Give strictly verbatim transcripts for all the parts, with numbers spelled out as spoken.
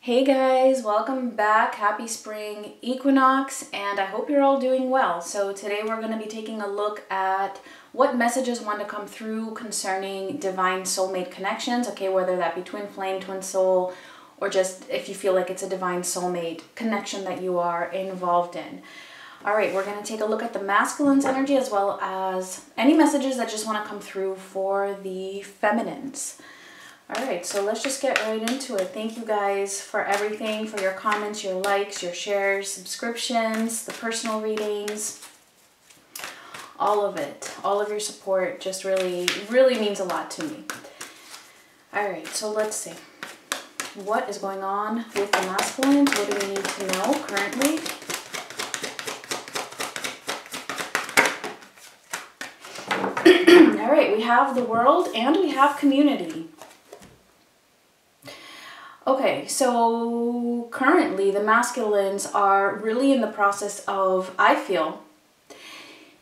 Hey guys, welcome back. Happy spring equinox, and I hope you're all doing well. So today we're going to be taking a look at what messages want to come through concerning divine soulmate connections, okay, whether that be twin flame, twin soul, or just if you feel like it's a divine soulmate connection that you are involved in. All right, we're going to take a look at the masculine's energy as well as any messages that just want to come through for the feminines. All right, so let's just get right into it. Thank you guys for everything, for your comments, your likes, your shares, subscriptions, the personal readings, all of it. All of your support just really, really means a lot to me. All right, so let's see. What is going on with the masculines? What do we need to know currently? All right, we have the world and we have community. Okay, so currently the masculines are really in the process of, I feel,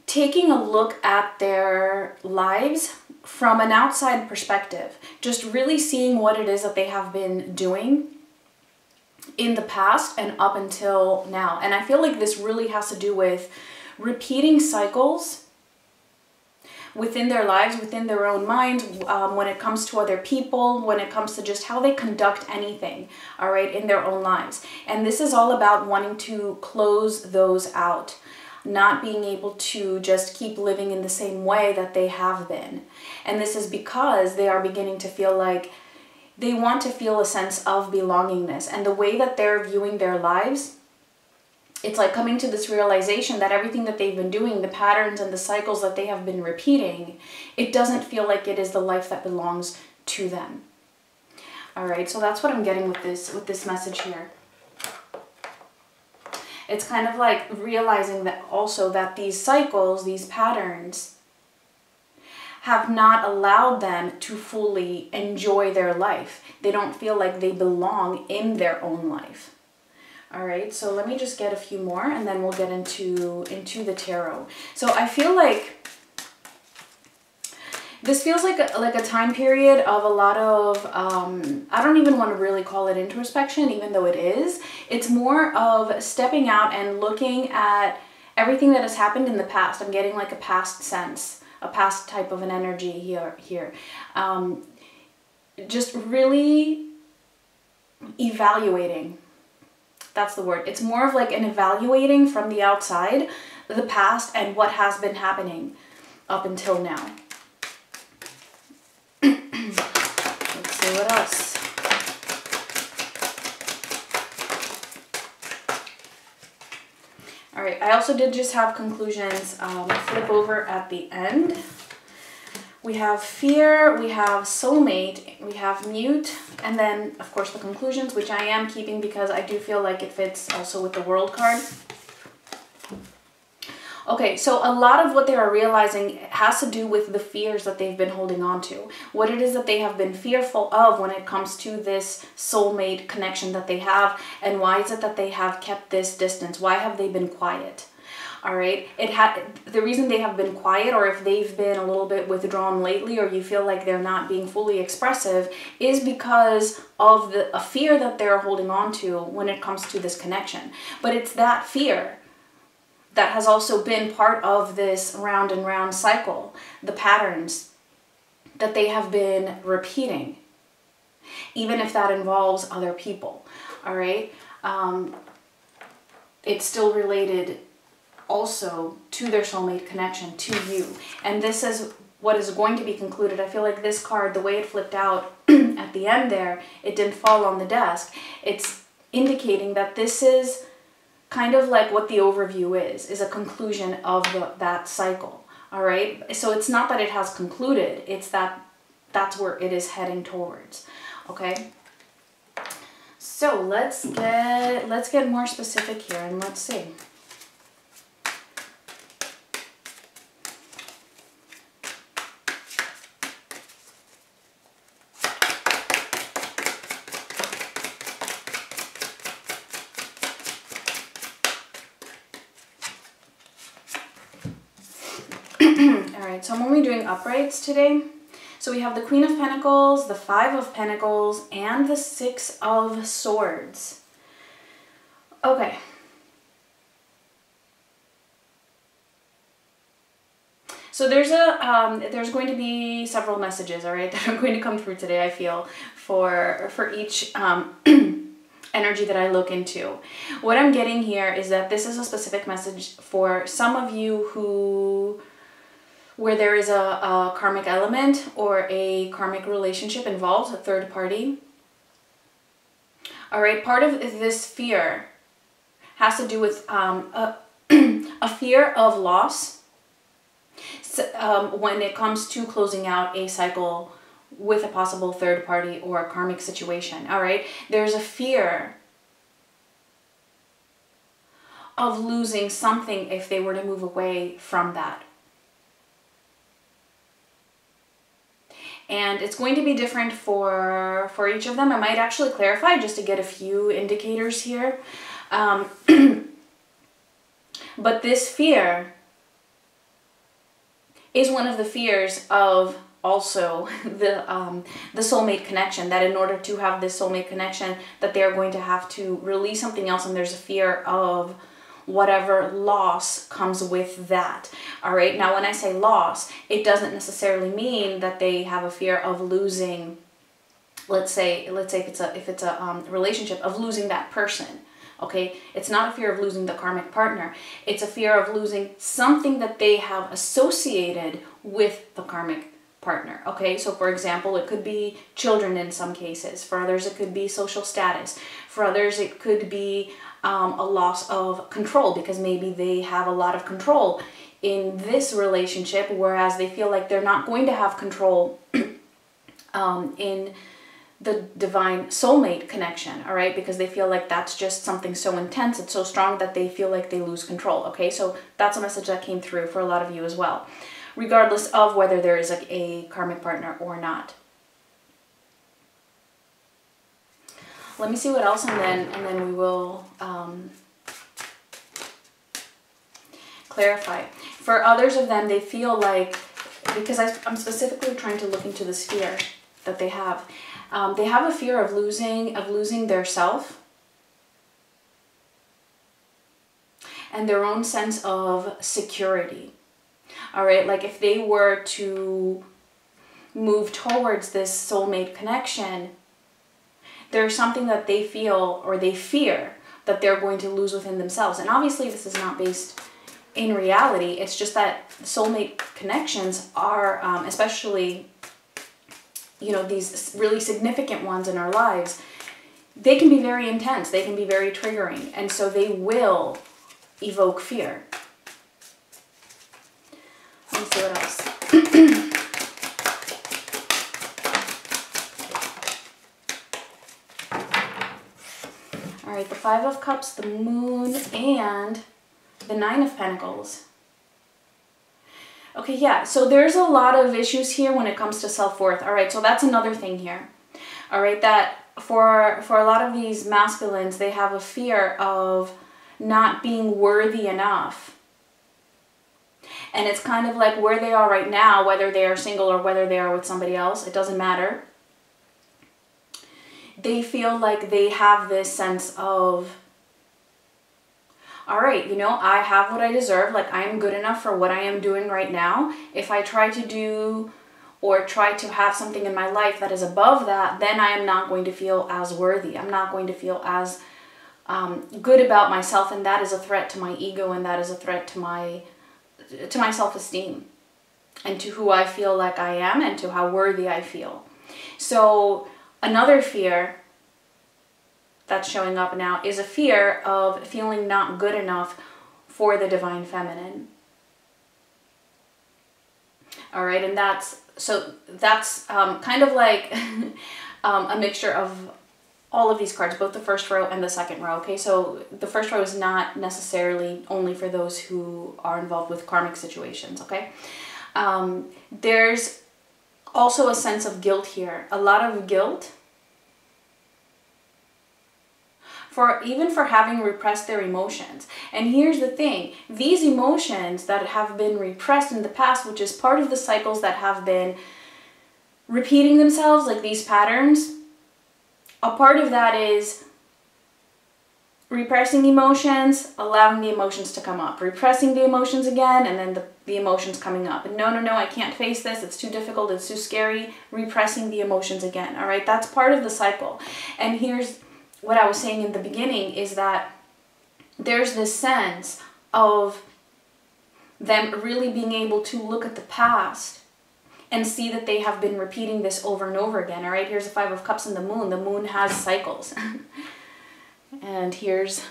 taking a look at their lives from an outside perspective, just really seeing what it is that they have been doing in the past and up until now. And I feel like this really has to do with repeating cycles within their lives, within their own minds, um, when it comes to other people, when it comes to just how they conduct anything, all right, in their own lives. And this is all about wanting to close those out, not being able to just keep living in the same way that they have been. And this is because they are beginning to feel like they want to feel a sense of belongingness. And the way that they're viewing their lives, it's like coming to this realization that everything that they've been doing, the patterns and the cycles that they have been repeating, it doesn't feel like it is the life that belongs to them. All right, so that's what I'm getting with this, with this message here. It's kind of like realizing that also that these cycles, these patterns, have not allowed them to fully enjoy their life. They don't feel like they belong in their own life. All right, so let me just get a few more and then we'll get into, into the tarot. So I feel like this feels like a, like a time period of a lot of, um, I don't even want to really call it introspection, even though it is. It's more of stepping out and looking at everything that has happened in the past. I'm getting like a past sense, a past type of an energy here. here. Um, just really evaluating. That's the word. It's more of like an evaluating from the outside, the past and what has been happening up until now. Let's see what else. All right, I also did just have conclusions um, flip over at the end. We have fear, we have soulmate, we have mute, and then, of course, the conclusions, which I am keeping because I do feel like it fits also with the world card. Okay, so a lot of what they are realizing has to do with the fears that they've been holding on to, what it is that they have been fearful of when it comes to this soulmate connection that they have, and why is it that they have kept this distance? Why have they been quiet? All right, it ha the reason they have been quiet, or if they've been a little bit withdrawn lately, or you feel like they're not being fully expressive, is because of the a fear that they're holding on to when it comes to this connection. But it's that fear that has also been part of this round and round cycle, the patterns that they have been repeating, even if that involves other people. All right, um, it's still related also to their soulmate connection, to you. And this is what is going to be concluded. I feel like this card, the way it flipped out at the end there, it didn't fall on the desk. It's indicating that this is kind of like what the overview is, is a conclusion of the, that cycle, all right? So it's not that it has concluded, it's that that's where it is heading towards, okay? So let's get, let's get more specific here and let's see. So I'm only doing uprights today. So we have the Queen of Pentacles, the Five of Pentacles, and the Six of Swords. Okay. So there's a um, there's going to be several messages, all right, that are going to come through today, I feel, for for each um, energy that I look into. What I'm getting here is that this is a specific message for some of you who, where there is a, a karmic element or a karmic relationship involved, a third party. All right, part of this fear has to do with um, a, a fear of loss. So, um, when it comes to closing out a cycle with a possible third party or a karmic situation, all right, there's a fear of losing something if they were to move away from that. And it's going to be different for, for each of them. I might actually clarify just to get a few indicators here. Um, but this fear is one of the fears of also the, um, the soulmate connection, that in order to have this soulmate connection, that they're going to have to release something else, and there's a fear of whatever loss comes with that. All right, now when I say loss, it doesn't necessarily mean that they have a fear of losing, let's say, let's say if it's a, if it's a um, relationship, of losing that person. Okay, it's not a fear of losing the karmic partner. It's a fear of losing something that they have associated with the karmic partner. Okay, so for example, it could be children in some cases. For others, it could be social status. For others, it could be um, a loss of control, because maybe they have a lot of control in this relationship, whereas they feel like they're not going to have control um, in the divine soulmate connection, all right, because they feel like that's just something so intense, it's so strong that they feel like they lose control, okay? So that's a message that came through for a lot of you as well, regardless of whether there is like a karmic partner or not. Let me see what else, and then and then we will um, clarify. For others of them, they feel like, because I, I'm specifically trying to look into the sphere that they have, Um, they have a fear of losing, of losing their self and their own sense of security. All right, like if they were to move towards this soulmate connection, there's something that they feel or they fear that they're going to lose within themselves. And obviously this is not based in reality. It's just that soulmate connections are, um, especially, you know, these really significant ones in our lives, they can be very intense, they can be very triggering, and so they will evoke fear. Let me see what else. All right, the Five of Cups, the Moon, and the Nine of Pentacles. Okay, yeah, so there's a lot of issues here when it comes to self-worth. All right, so that's another thing here. All right, that for, for a lot of these masculines, they have a fear of not being worthy enough. And it's kind of like where they are right now, whether they are single or whether they are with somebody else, it doesn't matter. They feel like they have this sense of, all right, you know, I have what I deserve, like I am good enough for what I am doing right now. If I try to do or try to have something in my life that is above that, then I am not going to feel as worthy. I'm not going to feel as um, good about myself, and that is a threat to my ego, and that is a threat to my, to my self-esteem and to who I feel like I am and to how worthy I feel. So another fear that's showing up now is a fear of feeling not good enough for the divine feminine. All right, and that's, so that's um, kind of like um, a mixture of all of these cards, both the first row and the second row, okay? So the first row is not necessarily only for those who are involved with karmic situations, okay? Um, there's also a sense of guilt here, a lot of guilt, for even for having repressed their emotions. And here's the thing, these emotions that have been repressed in the past, which is part of the cycles that have been repeating themselves, like these patterns, a part of that is repressing emotions, allowing the emotions to come up, repressing the emotions again, and then the, the emotions coming up. And no, no, no, I can't face this, it's too difficult, it's too scary, repressing the emotions again, all right? That's part of the cycle. And here's what I was saying in the beginning, is that there's this sense of them really being able to look at the past and see that they have been repeating this over and over again, all right? Here's the Five of Cups and the Moon. The Moon has cycles. And here's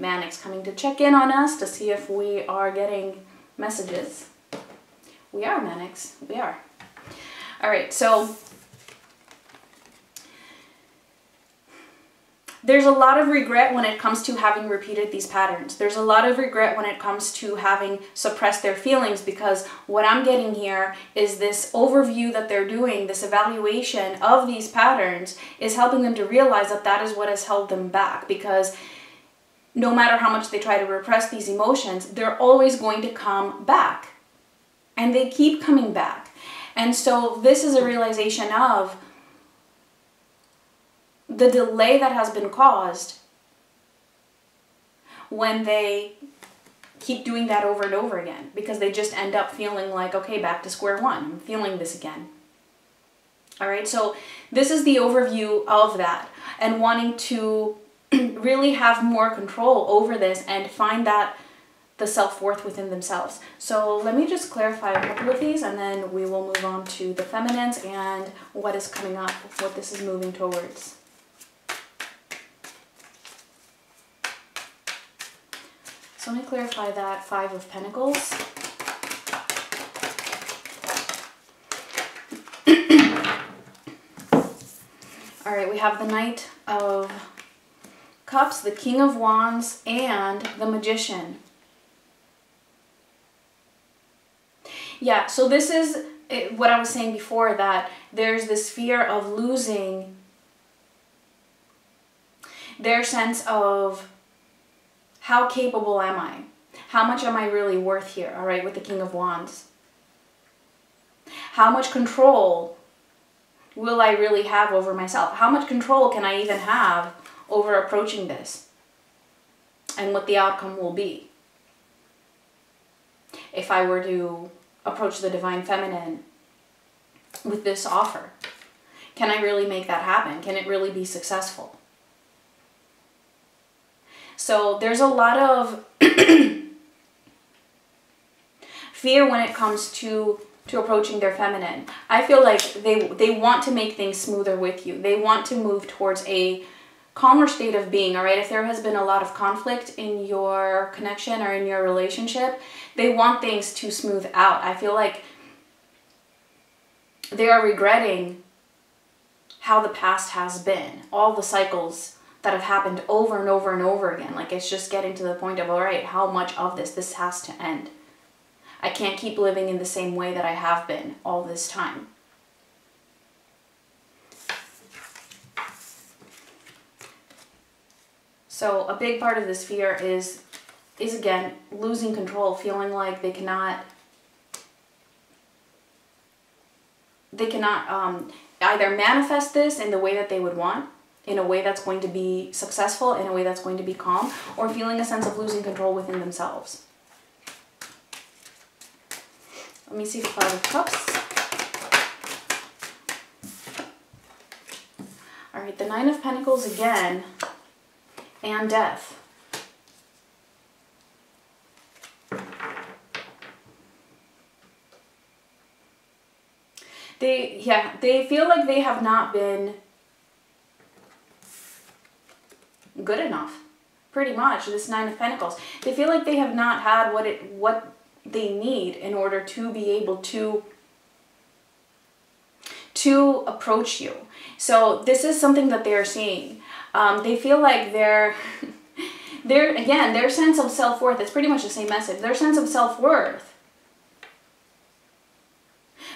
Manix coming to check in on us to see if we are getting messages. We are, Manix. We are. All right, so there's a lot of regret when it comes to having repeated these patterns. There's a lot of regret when it comes to having suppressed their feelings, because what I'm getting here is this overview that they're doing, this evaluation of these patterns is helping them to realize that that is what has held them back, because no matter how much they try to repress these emotions, they're always going to come back. And they keep coming back. And so this is a realization of the delay that has been caused when they keep doing that over and over again, because they just end up feeling like, okay, back to square one, I'm feeling this again. All right, so this is the overview of that, and wanting to really have more control over this and find that the self-worth within themselves. So let me just clarify a couple of these, and then we will move on to the feminines and what is coming up, what this is moving towards. So let me clarify that Five of Pentacles. All right, we have the Knight of Cups, the King of Wands, and the Magician. Yeah, so this is what I was saying before, that there's this fear of losing their sense of, how capable am I? How much am I really worth here, all right, with the King of Wands? How much control will I really have over myself? How much control can I even have over approaching this and what the outcome will be if I were to approach the Divine Feminine with this offer? Can I really make that happen? Can it really be successful? So there's a lot of fear when it comes to, to approaching their feminine. I feel like they, they want to make things smoother with you. They want to move towards a calmer state of being, all right? If there has been a lot of conflict in your connection or in your relationship, they want things to smooth out. I feel like they are regretting how the past has been, all the cycles that have happened over and over and over again. Like, it's just getting to the point of, all right, how much of this? This has to end. I can't keep living in the same way that I have been all this time. So a big part of this fear is, is again, losing control, feeling like they cannot, they cannot um, either manifest this in the way that they would want, in a way that's going to be successful, in a way that's going to be calm, or feeling a sense of losing control within themselves. Let me see the Five of Cups. All right, the Nine of Pentacles again. And death. They, yeah, they feel like they have not been good enough, pretty much, this Nine of Pentacles. They feel like they have not had what it, what they need in order to be able to to approach you. So this is something that they are seeing. Um, they feel like their, their, again, their sense of self-worth, it's pretty much the same message, their sense of self-worth,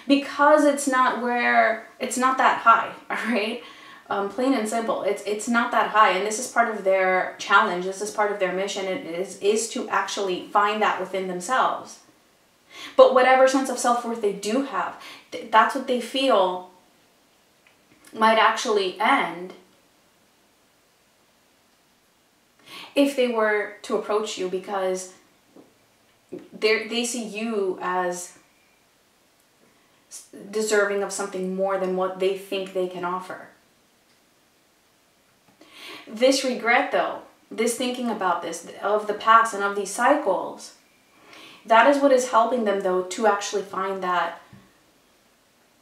because it's not where, it's not that high, all right? Um, plain and simple, it's, it's not that high, and this is part of their challenge, this is part of their mission, it is, is to actually find that within themselves. But whatever sense of self-worth they do have, th- that's what they feel might actually end if they were to approach you, because they they see you as deserving of something more than what they think they can offer. This regret, though, this thinking about this, of the past and of these cycles, that is what is helping them, though, to actually find that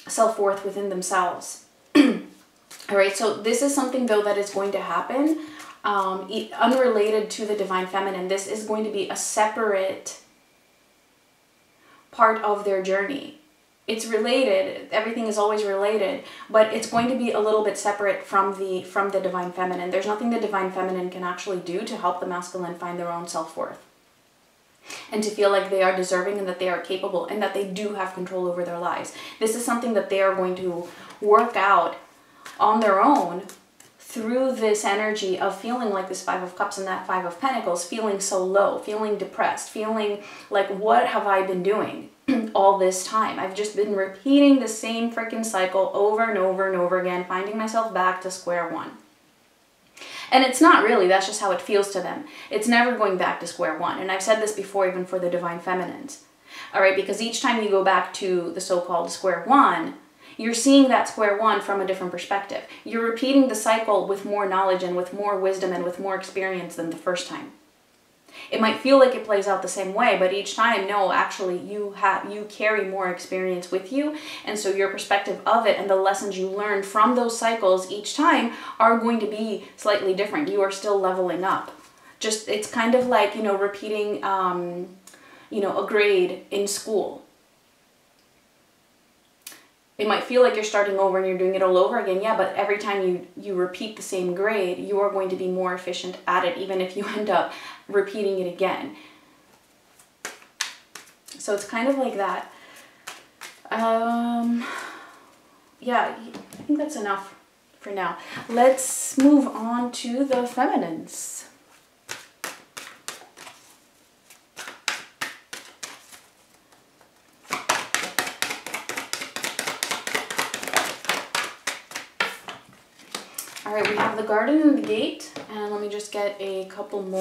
self-worth within themselves. All right, so this is something, though, that is going to happen um, unrelated to the Divine Feminine. This is going to be a separate part of their journey. It's related, everything is always related, but it's going to be a little bit separate from the from the Divine Feminine. There's nothing the Divine Feminine can actually do to help the masculine find their own self-worth and to feel like they are deserving and that they are capable and that they do have control over their lives. This is something that they are going to work out on their own through this energy of feeling like this Five of Cups and that Five of Pentacles, feeling so low, feeling depressed, feeling like, what have I been doing all this time? I've just been repeating the same freaking cycle over and over and over again, finding myself back to square one. And it's not really, that's just how it feels to them. It's never going back to square one. And I've said this before, even for the Divine Feminines. All right, because each time you go back to the so-called square one, you're seeing that square one from a different perspective. You're repeating the cycle with more knowledge and with more wisdom and with more experience than the first time. It might feel like it plays out the same way, but each time, no, actually you have, you carry more experience with you. And so your perspective of it and the lessons you learn from those cycles each time are going to be slightly different. You are still leveling up. Just, it's kind of like, you know, repeating, um, you know, a grade in school. It might feel like you're starting over and you're doing it all over again, yeah, but every time you, you repeat the same grade, you are going to be more efficient at it, even if you end up repeating it again. So it's kind of like that. Um, yeah, I think that's enough for now. Let's move on to the feminines. Alright, we have the Garden and the Gate, and let me just get a couple more.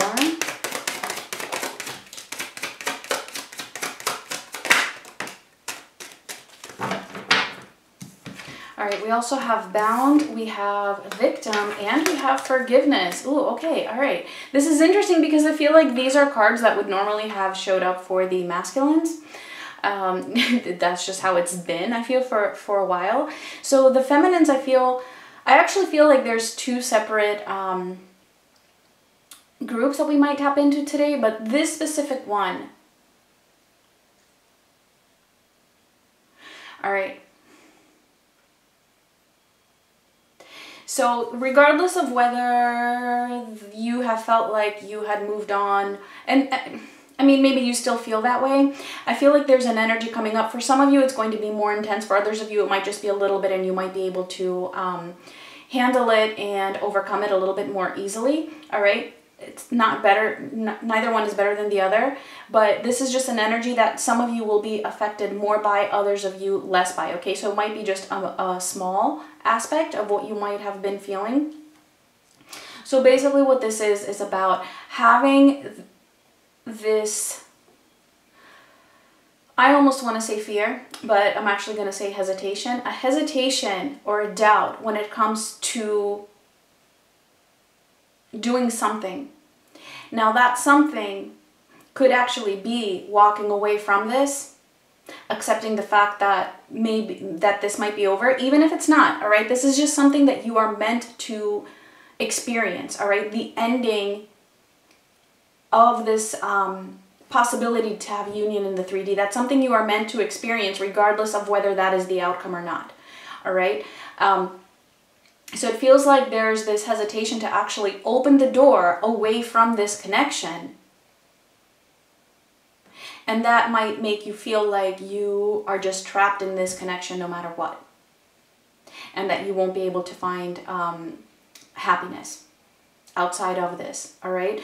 Alright, we also have Bound, we have Victim, and we have Forgiveness. Ooh, okay, alright. This is interesting because I feel like these are cards that would normally have showed up for the masculines. Um, that's just how it's been, I feel, for, for a while. So the feminines, I feel... I actually feel like there's two separate um, groups that we might tap into today, but this specific one. All right. So regardless of whether you have felt like you had moved on, and I mean, maybe you still feel that way, I feel like there's an energy coming up. For some of you, it's going to be more intense. For others of you, it might just be a little bit, and you might be able to um, handle it and overcome it a little bit more easily. All right. It's not better. N- neither one is better than the other, but this is just an energy that some of you will be affected more by, others of you less by. Okay. So it might be just a, a small aspect of what you might have been feeling. So basically what this is, is about having this, I almost want to say fear, but I'm actually going to say hesitation, a hesitation or a doubt when it comes to doing something. Now that something could actually be walking away from this, accepting the fact that maybe that this might be over, even if it's not, all right? This is just something that you are meant to experience, all right? The ending of this um, possibility to have union in the three D. That's something you are meant to experience regardless of whether that is the outcome or not. All right. Um, so it feels like there's this hesitation to actually open the door away from this connection. And that might make you feel like you are just trapped in this connection no matter what. And that you won't be able to find um, happiness outside of this. All right.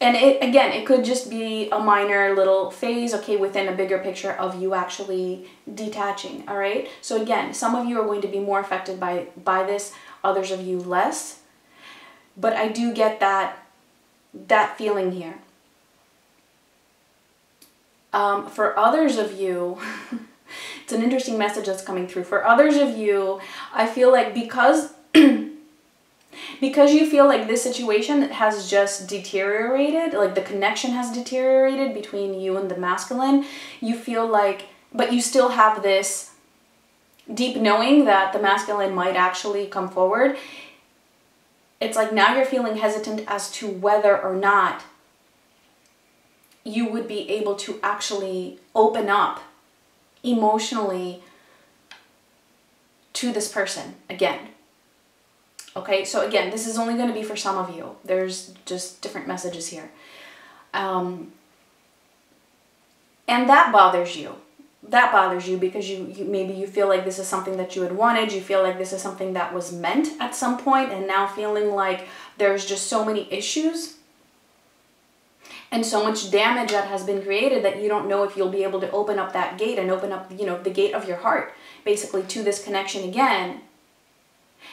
And it, again, it could just be a minor little phase, okay, within a bigger picture of you actually detaching, all right? So again, some of you are going to be more affected by, by this, others of you less. But I do get that, that feeling here. Um, for others of you, it's an interesting message that's coming through. For others of you, I feel like because... because you feel like this situation has just deteriorated, like the connection has deteriorated between you and the masculine, you feel like, but you still have this deep knowing that the masculine might actually come forward. It's like now you're feeling hesitant as to whether or not you would be able to actually open up emotionally to this person again. Okay, so again, this is only going to be for some of you. There's just different messages here. Um, and that bothers you. That bothers you because you, you maybe you feel like this is something that you had wanted. You feel like this is something that was meant at some point, and now feeling like there's just so many issues and so much damage that has been created that you don't know if you'll be able to open up that gate and open up, you know, the gate of your heart, basically, to this connection again.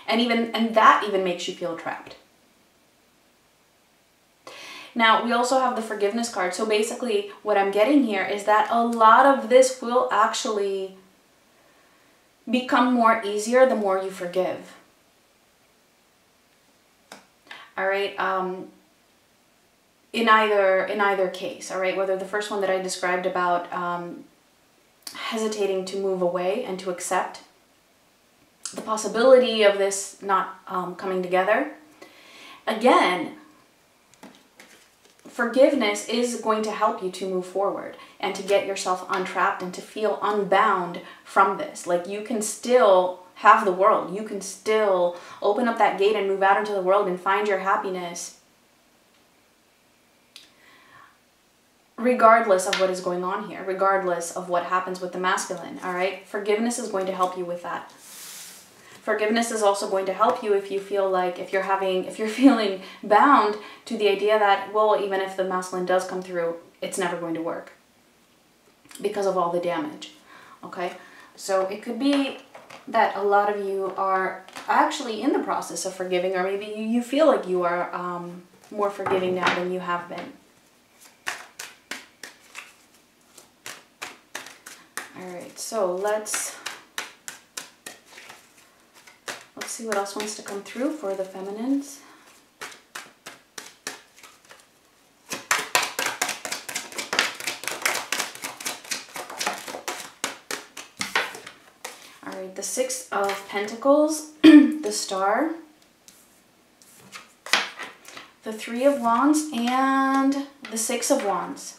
And even and that even makes you feel trapped. Now, we also have the forgiveness card. So basically, what I'm getting here is that a lot of this will actually become more easier the more you forgive. All right. Um, in either in either case, all right. Whether the first one that I described about um, hesitating to move away and to accept the possibility of this not um, coming together. Again, forgiveness is going to help you to move forward and to get yourself untrapped and to feel unbound from this. Like, you can still have the world. You can still open up that gate and move out into the world and find your happiness, regardless of what is going on here, regardless of what happens with the masculine, all right? Forgiveness is going to help you with that. Forgiveness is also going to help you if you feel like, if you're having, if you're feeling bound to the idea that, well, even if the masculine does come through, it's never going to work because of all the damage, okay? So it could be that a lot of you are actually in the process of forgiving, or maybe you, you feel like you are um, more forgiving now than you have been. All right, so let's... Let's see what else wants to come through for the feminines. All right, the Six of Pentacles, the Star, the Three of Wands, and the Six of Wands.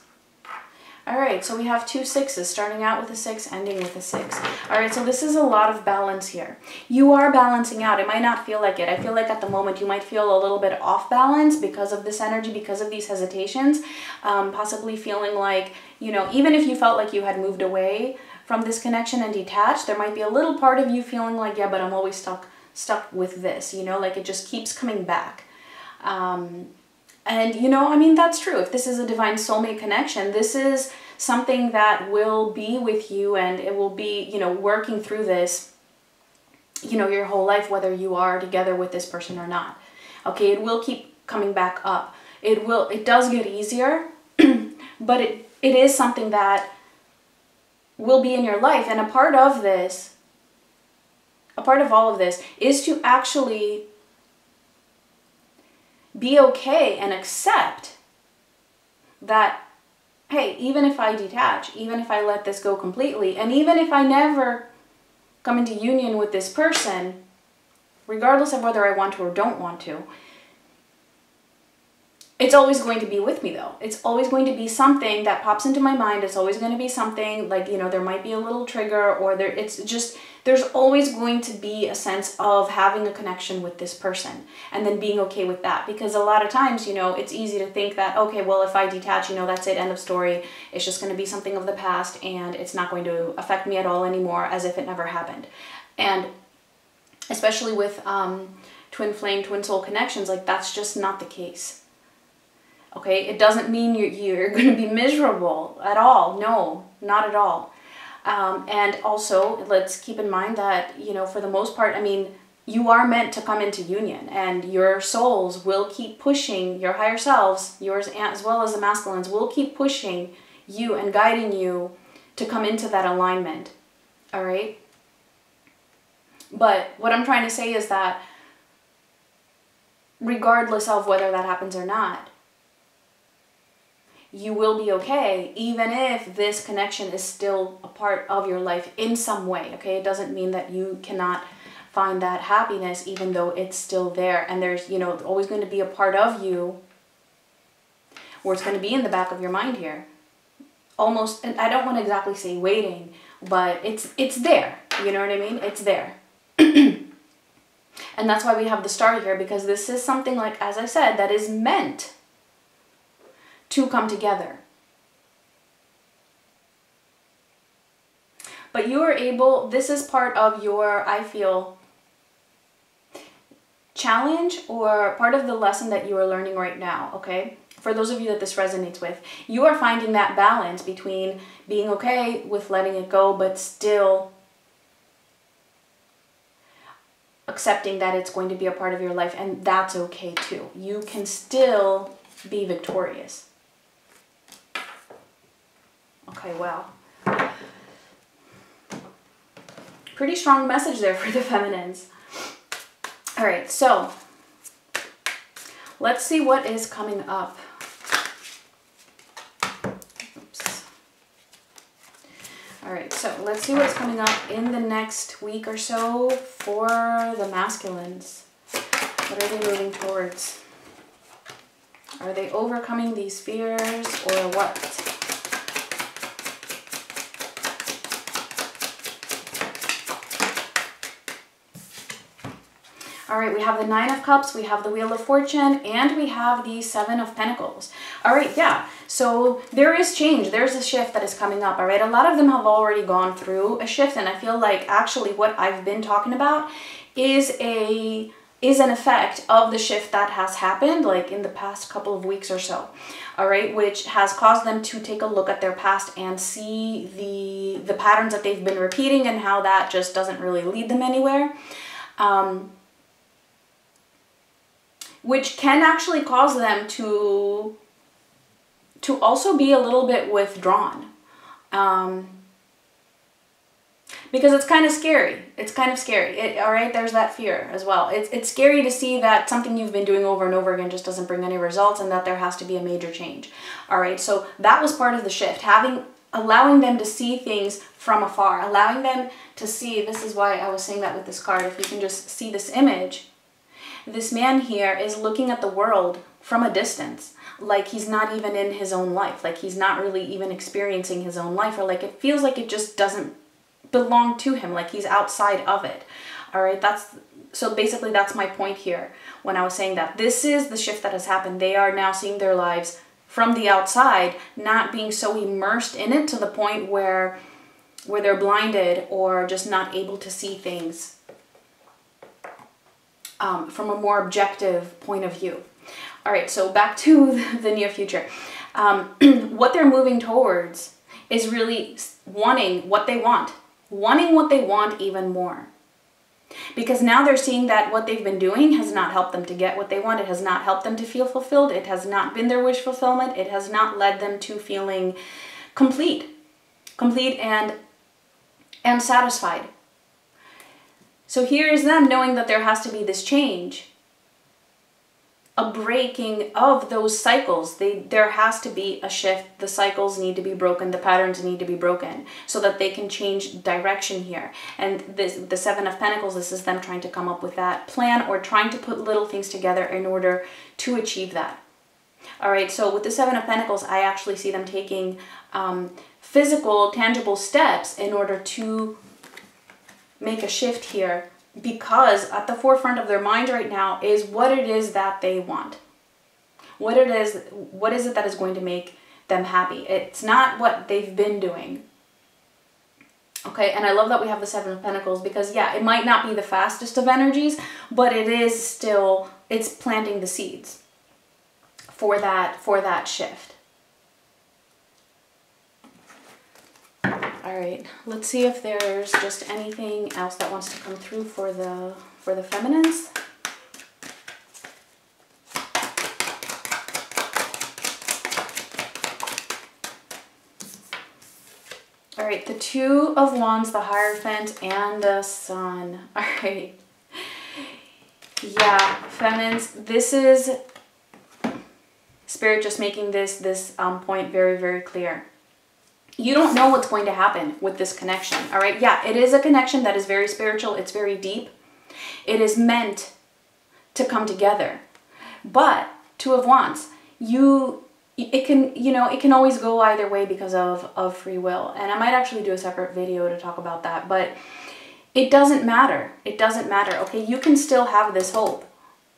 All right, so we have two sixes, starting out with a six, ending with a six. All right, so this is a lot of balance here. You are balancing out. It might not feel like it. I feel like at the moment you might feel a little bit off balance because of this energy, because of these hesitations, um, possibly feeling like, you know, even if you felt like you had moved away from this connection and detached, there might be a little part of you feeling like, yeah, but I'm always stuck, stuck with this, you know, like it just keeps coming back. Um, And, you know, I mean, that's true. If this is a divine soulmate connection, this is something that will be with you, and it will be, you know, working through this, you know, your whole life, whether you are together with this person or not. Okay, it will keep coming back up. It will, it does get easier, but it, it is something that will be in your life. And a part of this, a part of all of this is to actually... be okay and accept that, hey, even if I detach, even if I let this go completely, and even if I never come into union with this person, regardless of whether I want to or don't want to, it's always going to be with me though. It's always going to be something that pops into my mind. It's always going to be something like, you know, there might be a little trigger, or there, it's just... there's always going to be a sense of having a connection with this person and then being okay with that. Because a lot of times, you know, it's easy to think that, okay, well, if I detach, you know, that's it, end of story. It's just going to be something of the past and it's not going to affect me at all anymore, as if it never happened. And especially with um, twin flame, twin soul connections, like that's just not the case. Okay, it doesn't mean you're, you're going to be miserable at all. No, not at all. Um, and also, let's keep in mind that, you know, for the most part, I mean, you are meant to come into union, and your souls will keep pushing, your higher selves, yours as well as the masculines, will keep pushing you and guiding you to come into that alignment. All right? But what I'm trying to say is that regardless of whether that happens or not, you will be okay, even if this connection is still a part of your life in some way, okay? It doesn't mean that you cannot find that happiness, even though it's still there. And there's, you know, always going to be a part of you where it's going to be in the back of your mind here. Almost, and I don't want to exactly say waiting, but it's, it's there. You know what I mean? It's there. And that's why we have the star here, because this is something, like, as I said, that is meant to come together. But you are able, this is part of your, I feel, challenge or part of the lesson that you are learning right now, okay? For those of you that this resonates with, you are finding that balance between being okay with letting it go, but still accepting that it's going to be a part of your life, and that's okay too. You can still be victorious. Okay, wow. Pretty strong message there for the feminines. All right, so let's see what is coming up. Oops. All right, so let's see what's coming up in the next week or so for the masculines. What are they moving towards? Are they overcoming these fears or what? All right, we have the Nine of Cups, we have the Wheel of Fortune, and we have the Seven of Pentacles. All right, yeah, so there is change. There's a shift that is coming up, all right? A lot of them have already gone through a shift, and I feel like actually what I've been talking about is a... is an effect of the shift that has happened, like in the past couple of weeks or so, all right, which has caused them to take a look at their past and see the, the patterns that they've been repeating and how that just doesn't really lead them anywhere, um, which can actually cause them to, to also be a little bit withdrawn, um, because it's kind of scary. It's kind of scary. It, all right, there's that fear as well. It's, it's scary to see that something you've been doing over and over again just doesn't bring any results and that there has to be a major change. All right, so that was part of the shift, having, allowing them to see things from afar, allowing them to see, this is why I was saying that with this card, if you can just see this image, this man here is looking at the world from a distance, like he's not even in his own life, like he's not really even experiencing his own life, or like it feels like it just doesn't belong to him, like he's outside of it. All right, that's so basically that's my point here when I was saying that this is the shift that has happened. They are now seeing their lives from the outside, not being so immersed in it to the point where where they're blinded or just not able to see things um, from a more objective point of view. All right, so back to the near future. Um, what they're moving towards is really wanting what they want. Wanting what they want even more, because now they're seeing that what they've been doing has not helped them to get what they want. It has not helped them to feel fulfilled. It has not been their wish fulfillment. It has not led them to feeling complete, complete and, and satisfied. So here is them knowing that there has to be this change, a breaking of those cycles. They, there has to be a shift. The cycles need to be broken. The patterns need to be broken so that they can change direction here. And this, the Seven of Pentacles, this is them trying to come up with that plan or trying to put little things together in order to achieve that. All right, so with the Seven of Pentacles, I actually see them taking um, physical, tangible steps in order to make a shift here, because at the forefront of their mind right now is what it is that they want. What it is, what is it that is going to make them happy? It's not what they've been doing. Okay, and I love that we have the Seven of Pentacles, because yeah, it might not be the fastest of energies, but it is still, it's planting the seeds for that, for that shift. All right, let's see if there's just anything else that wants to come through for the, for the feminines. All right, the Two of Wands, the Hierophant, and the Sun. All right. Yeah, feminines, this is Spirit just making this, this um, point very, very clear. You don't know what's going to happen with this connection. All right. Yeah, it is a connection that is very spiritual. It's very deep. It is meant to come together. But Two of Wands, you... it can, you know, it can always go either way because of, of free will. And I might actually do a separate video to talk about that, but it doesn't matter. It doesn't matter. Okay. You can still have this hope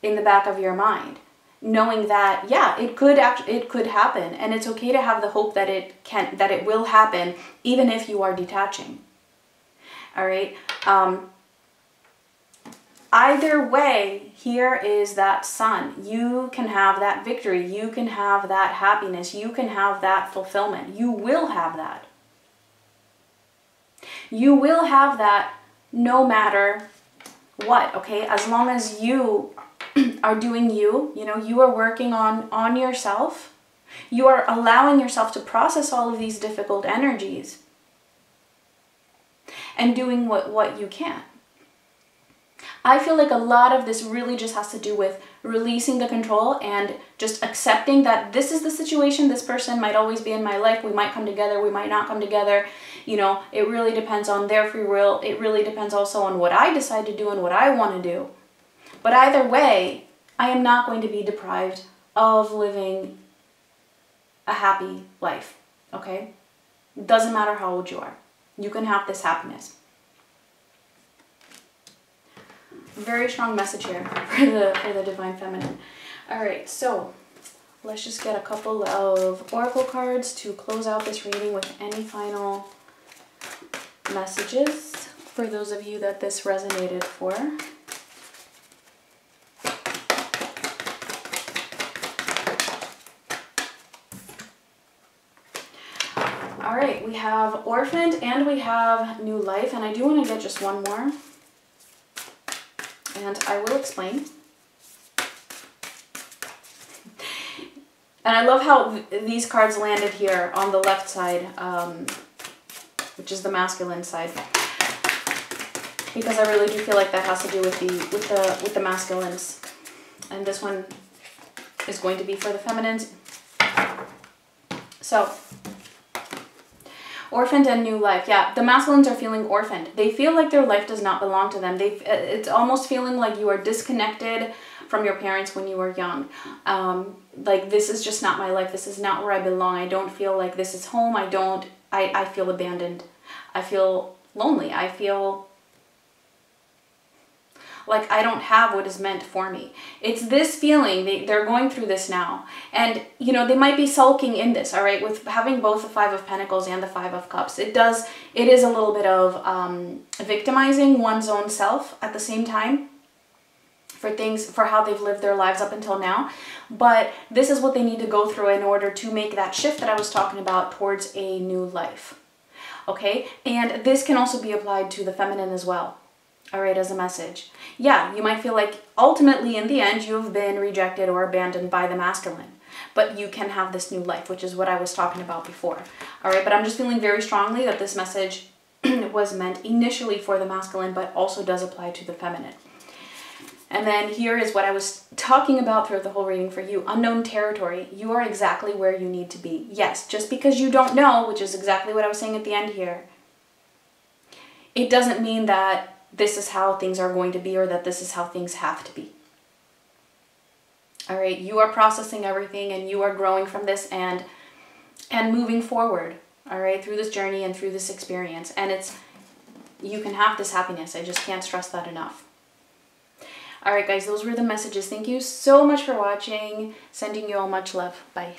in the back of your mind, knowing that, yeah, it could act, it could happen. And it's okay to have the hope that it can, that it will happen, even if you are detaching. All right. Um, Either way, here is that Sun. You can have that victory. You can have that happiness. You can have that fulfillment. You will have that. You will have that no matter what, okay? As long as you are doing you, you know, you are working on, on yourself. You are allowing yourself to process all of these difficult energies and doing what, what you can. I feel like a lot of this really just has to do with releasing the control and just accepting that this is the situation. This person might always be in my life. We might come together. We might not come together. You know, it really depends on their free will. It really depends also on what I decide to do and what I want to do. But either way, I am not going to be deprived of living a happy life. Okay? It doesn't matter how old you are. You can have this happiness. Very strong message here for the, for the Divine Feminine. All right, so let's just get a couple of Oracle cards to close out this reading with any final messages for those of you that this resonated for. All right, we have Orphaned and we have New Life, and I do want to get just one more. And I will explain. And I love how these cards landed here on the left side, um, which is the masculine side, because I really do feel like that has to do with the with the with the masculines. And this one is going to be for the feminines. So, Orphaned and New Life. Yeah, the masculines are feeling orphaned. They feel like their life does not belong to them. They, it's almost feeling like you are disconnected from your parents when you were young. Um, like, this is just not my life. This is not where I belong. I don't feel like this is home. I don't, I, I feel abandoned. I feel lonely. I feel like I don't have what is meant for me. It's this feeling, they, they're going through this now. And, you know, they might be sulking in this, all right, with having both the Five of Pentacles and the Five of Cups. It does, it is a little bit of um, victimizing one's own self at the same time for things, for how they've lived their lives up until now. But this is what they need to go through in order to make that shift that I was talking about towards a new life, okay? And this can also be applied to the feminine as well. All right, as a message. Yeah, you might feel like ultimately in the end you have been rejected or abandoned by the masculine, but you can have this new life, which is what I was talking about before. All right, but I'm just feeling very strongly that this message was meant initially for the masculine, but also does apply to the feminine. And then here is what I was talking about throughout the whole reading for you. Unknown territory. You are exactly where you need to be. Yes, just because you don't know, which is exactly what I was saying at the end here, it doesn't mean that this is how things are going to be or that this is how things have to be. All right, you are processing everything and you are growing from this and and moving forward, all right, through this journey and through this experience. And it's, you can have this happiness. I just can't stress that enough. All right, guys, those were the messages. Thank you so much for watching. Sending you all much love. Bye.